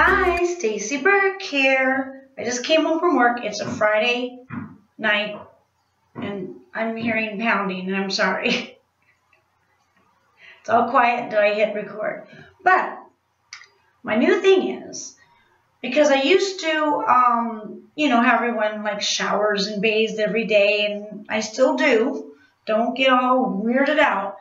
Hi, Stacy Burke here. I just came home from work. It's a Friday night and I'm hearing pounding and I'm sorry. It's all quiet until I hit record. But my new thing is, because I used to, you know, everyone like showers and bathes every day, and I still do. Don't get all weirded out.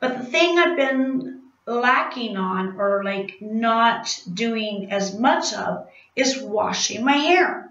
But the thing I've been lacking on, or like not doing as much of, is washing my hair.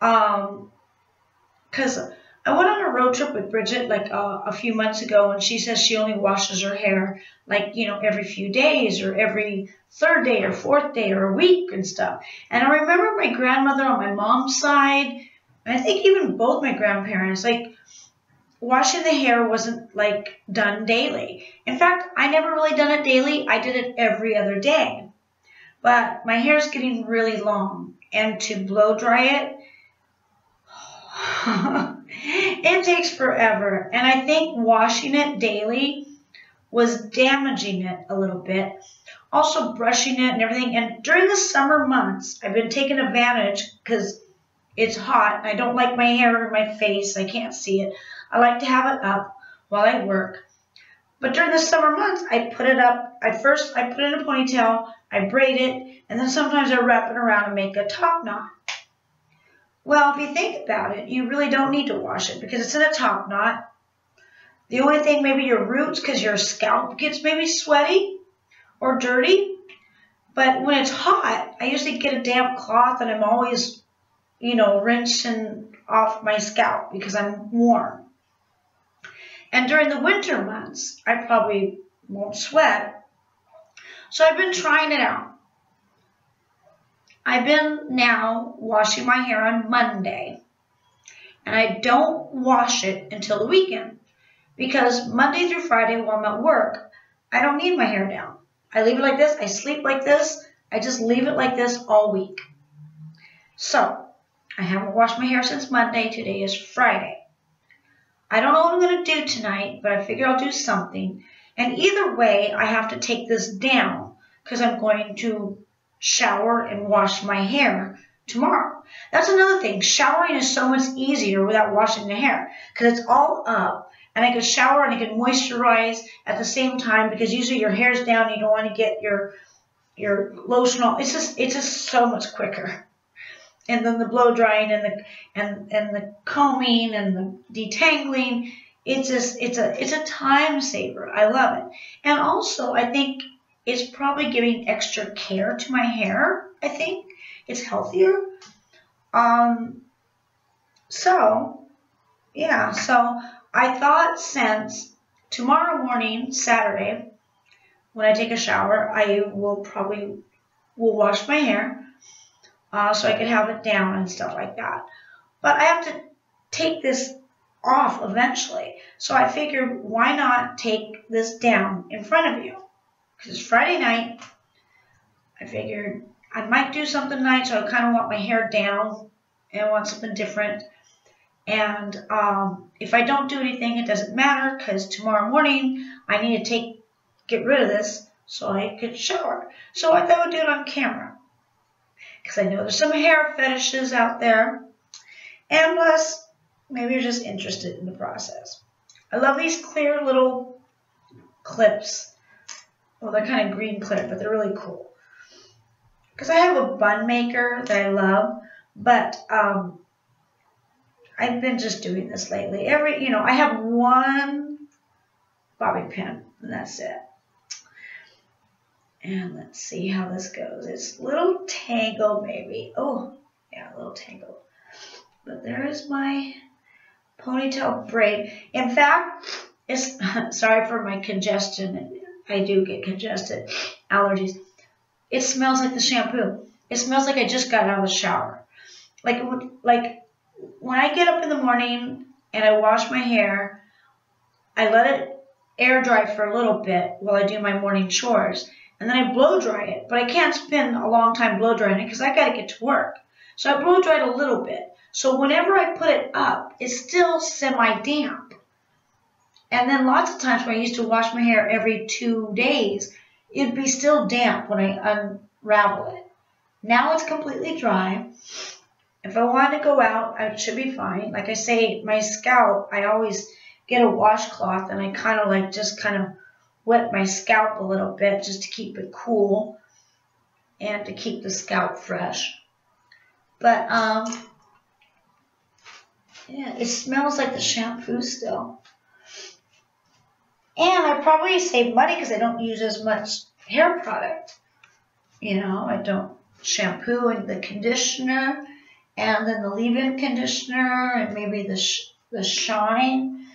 Because I went on a road trip with Bridget like a few months ago, and she says she only washes her hair like, you know, every few days or every third day or fourth day or a week and stuff. And I remember my grandmother on my mom's side, and I think even both my grandparents, like washing the hair wasn't like done daily. In fact, I never really done it daily. I did it every other day. But my hair's getting really long, and to blow dry it, it takes forever, and I think washing it daily was damaging it a little bit. Also brushing it and everything. And during the summer months, I've been taking advantage because it's hot and I don't like my hair or my face. I can't see it. I like to have it up while I work. But during the summer months, I put it up. At first, I put it in a ponytail, I braid it, and then sometimes I wrap it around and make a top knot. Well, if you think about it, you really don't need to wash it because it's in a top knot. The only thing, maybe your roots, because your scalp gets maybe sweaty or dirty. But when it's hot, I usually get a damp cloth and I'm always, you know, rinsing off my scalp because I'm warm. And during the winter months, I probably won't sweat. So I've been trying it out. I've been now washing my hair on Monday, and I don't wash it until the weekend, because Monday through Friday while I'm at work, I don't need my hair down. I leave it like this, I sleep like this, I just leave it like this all week. So I haven't washed my hair since Monday. Today is Friday. I don't know what I'm going to do tonight, but I figure I'll do something. And either way, I have to take this down because I'm going to shower and wash my hair tomorrow. That's another thing. Showering is so much easier without washing the hair because it's all up, and I can shower and I can moisturize at the same time, because usually your hair's down and you don't want to get your lotion on. It's just so much quicker. And then the blow drying and the combing and the detangling, it's a time saver. I love it. And also I think it's probably giving extra care to my hair. I think it's healthier. So I thought, since tomorrow morning, Saturday, when I take a shower, I will probably wash my hair so I could have it down and stuff like that. But I have to take this off eventually. So I figured, why not take this down in front of you? Because it's Friday night, I figured I might do something tonight, so I kind of want my hair down and I want something different. And if I don't do anything, it doesn't matter, because tomorrow morning I need to get rid of this so I could shower. So I thought I would do it on camera, because I know there's some hair fetishes out there, and plus maybe you're just interested in the process. I love these clear little clips. Well, they're kind of green clear, but they're really cool. Because I have a bun maker that I love, but I've been just doing this lately. You know, I have one bobby pin, and that's it. And let's see how this goes. It's a little tangled, maybe. Oh, yeah, a little tangled. But there is my ponytail braid. In fact, it's sorry for my congestion. I do get congested, allergies. It smells like the shampoo. It smells like I just got out of the shower. Like when I get up in the morning and I wash my hair, I let it air dry for a little bit while I do my morning chores, and then I blow dry it. But I can't spend a long time blow drying it because I got to get to work. So I blow dried a little bit. So whenever I put it up, it's still semi-damp. And then lots of times when I used to wash my hair every 2 days, it'd be still damp when I Ravel it. Now it's completely dry. If I want to go out, it should be fine. Like I say, my scalp, I always get a washcloth and I kind of like just kind of wet my scalp a little bit just to keep it cool and to keep the scalp fresh. But yeah, it smells like the shampoo still. And I probably save money because I don't use as much hair product. You know, I don't shampoo and the conditioner and then the leave-in conditioner and maybe the shine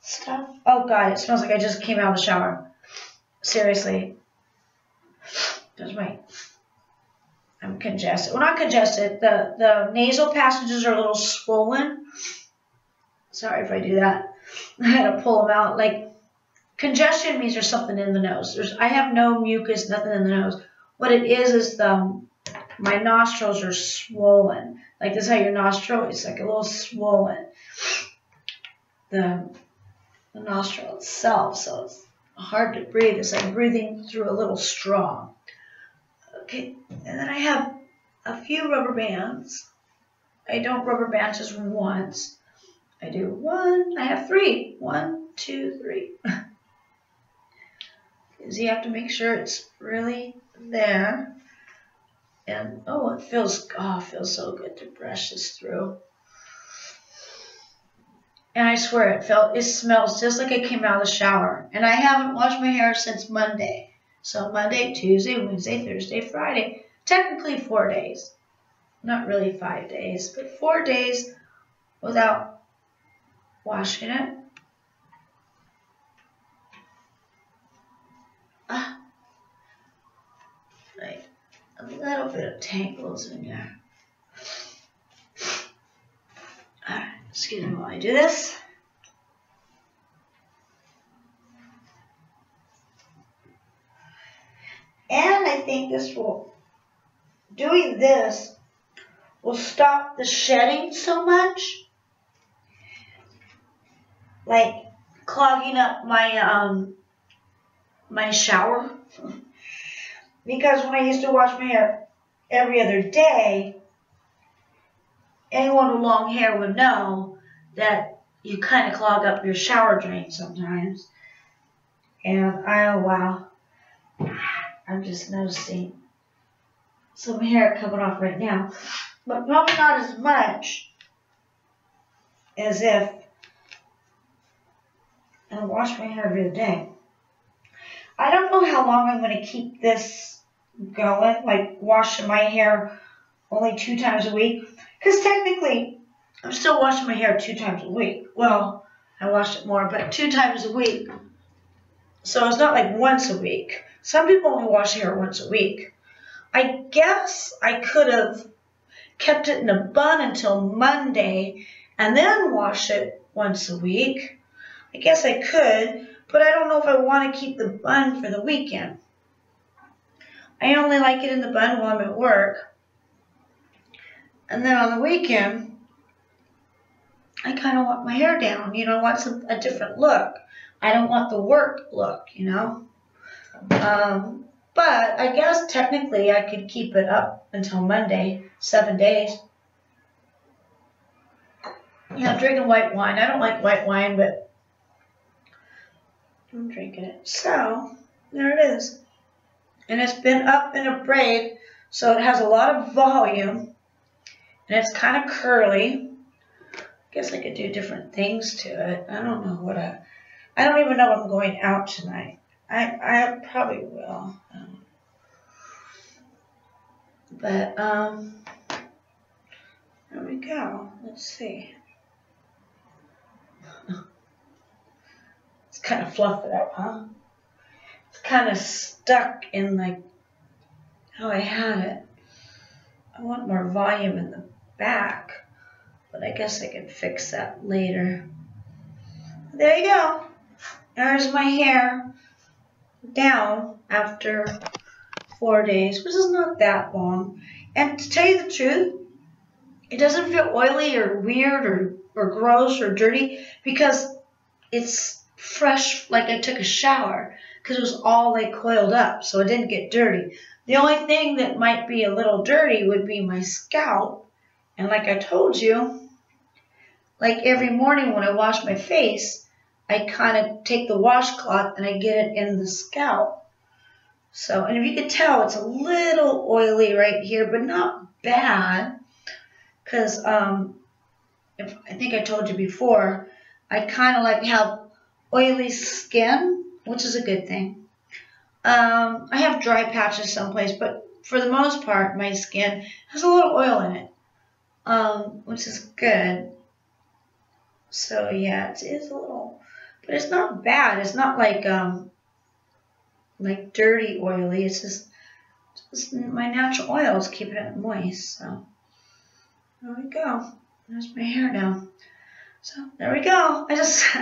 stuff. Oh, God, it smells like I just came out of the shower. Seriously. There's my... I'm congested. Well, not congested. The nasal passages are a little swollen. Sorry if I do that. I had to pull them out. Like... Congestion means there's something in the nose. I have no mucus, nothing in the nose. What it is my nostrils are swollen. Like this is how your nostril is like a little swollen. The nostril itself, so it's hard to breathe. It's like breathing through a little straw. Okay, and then I have a few rubber bands. I don't rubber band just once. I do one, I have three. 1, 2, 3. You have to make sure it's really there. And oh, it feels so good to brush this through. And I swear it smells just like I came out of the shower. And I haven't washed my hair since Monday. So Monday, Tuesday, Wednesday, Thursday, Friday. Technically 4 days. Not really 5 days, but 4 days without washing it. Like a little bit of tangles in there. Alright, excuse me while I do this. And I think this will, doing this will stop the shedding so much. Like clogging up my, my shower. Because when I used to wash my hair every other day, anyone with long hair would know that you kind of clog up your shower drain sometimes. And wow, I'm just noticing some hair coming off right now. But probably not as much as if I wash my hair every other day. I don't know how long I'm going to keep this going, like washing my hair only 2 times a week. Because technically, I'm still washing my hair 2 times a week. Well, I wash it more, but 2 times a week. So it's not like once a week. Some people only wash hair once a week. I guess I could have kept it in a bun until Monday and then wash it once a week. I guess I could. But I don't know if I want to keep the bun for the weekend. I only like it in the bun while I'm at work. And then on the weekend, I kind of want my hair down. You know, I want a different look. I don't want the work look, you know. But I guess technically I could keep it up until Monday, 7 days. Yeah, I'm drinking white wine. I don't like white wine, but... I'm drinking it. So, there it is. And it's been up in a braid, so it has a lot of volume. And it's kind of curly. I guess I could do different things to it. I don't know what I don't even know if I'm going out tonight. I probably will. But, there we go. Let's see. Kind of fluff it up, huh? It's kind of stuck in like how I had it. I want more volume in the back, but I guess I can fix that later. There you go. There's my hair down after 4 days, which is not that long. And to tell you the truth, it doesn't feel oily or weird or gross or dirty because it's fresh, like I took a shower. because it was all like coiled up, so it didn't get dirty. The only thing that might be a little dirty would be my scalp. And like I told you, like every morning when I wash my face, I kind of take the washcloth and I get it in the scalp. So, and if you could tell, it's a little oily right here, but not bad. Because if, I think I told you before, I kind of like have oily skin, which is a good thing. I have dry patches someplace, but for the most part, my skin has a little oil in it, which is good. So yeah, it is a little, but it's not bad. It's not like like dirty oily. It's just my natural oil is keeping it moist. So there we go. There's my hair now. So there we go. I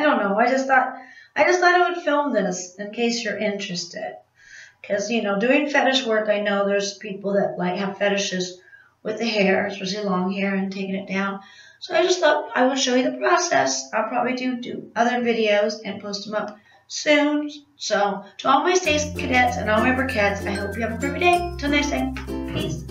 don't know. I just thought I would film this in case you're interested, because you know, doing fetish work, I know there's people that like have fetishes with the hair, especially long hair and taking it down. So I just thought I would show you the process. I'll probably do other videos and post them up soon. So to all my Stace-Cadets and all my Burkettes, I hope you have a great day. Till next time, peace.